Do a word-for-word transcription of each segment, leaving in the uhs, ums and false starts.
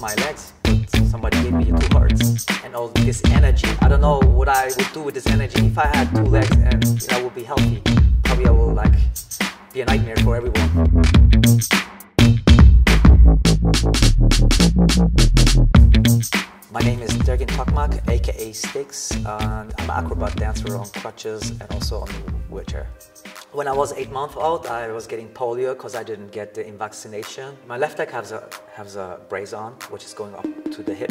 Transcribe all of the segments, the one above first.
my legs, but somebody gave me two hearts and all this energy. I don't know what I would do with this energy if I had two legs and I would be healthy. Probably I will like be a nightmare for everyone. My name is Dergin Tokmak, aka STIX, and I'm an acrobat dancer on crutches and also on wheelchair. When I was eight months old, I was getting polio because I didn't get the vaccination. My left leg has a, has a brace on, which is going up to the hip.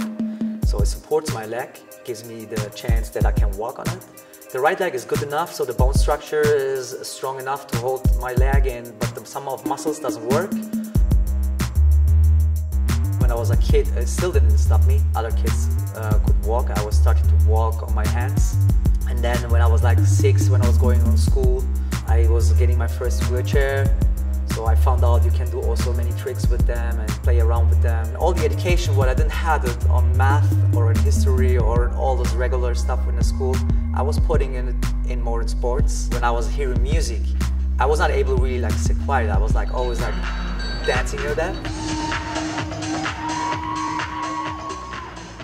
So it supports my leg, gives me the chance that I can walk on it. The right leg is good enough, so the bone structure is strong enough to hold my leg in, but the sum of muscles doesn't work. When I was a kid, it still didn't stop me. Other kids uh, could walk. I was starting to walk on my hands. And then when I was like six, when I was going on school, I was getting my first wheelchair. So I found out you can do also many tricks with them and play around with them. And all the education, what I didn't have it on math or in history or all those regular stuff in the school, I was putting in in more in sports. When I was hearing music, I was not able to really like sit quiet. I was like always like dancing near them.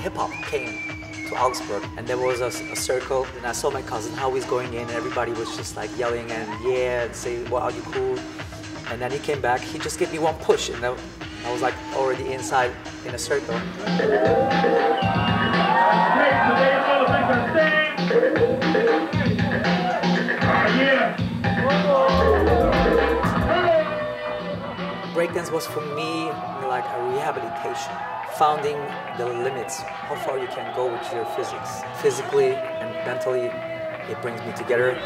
Hip-hop came to Augsburg and there was a, a circle, and I saw my cousin how he's going in, and everybody was just like yelling and yeah and saying, well, are you cool? And then he came back, he just gave me one push, and I, I was like already inside in a circle. Breakdance was for me like a rehabilitation. Finding the limits, how far you can go with your physics. Physically and mentally, it brings me together.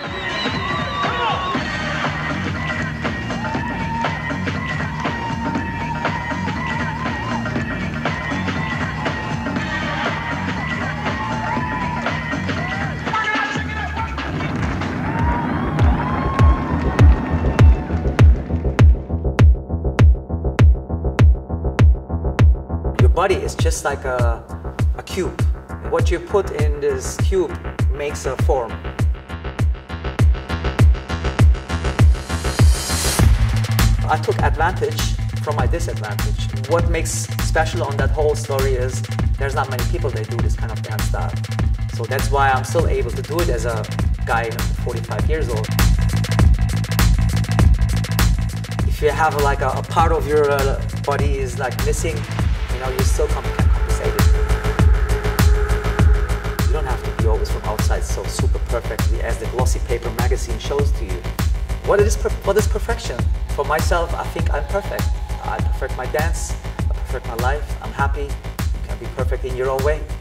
Body is just like a, a cube. What you put in this cube makes a form. I took advantage from my disadvantage. What makes special on that whole story is there's not many people that do this kind of dance style. So that's why I'm still able to do it as a guy, you know, forty-five years old. If you have like a, a part of your uh, body is like missing, you know, you're still compensated. You don't have to be always from outside so super perfectly as the glossy paper magazine shows to you. What is, what is perfection? For myself, I think I'm perfect. I perfect my dance, I perfect my life, I'm happy. You can be perfect in your own way.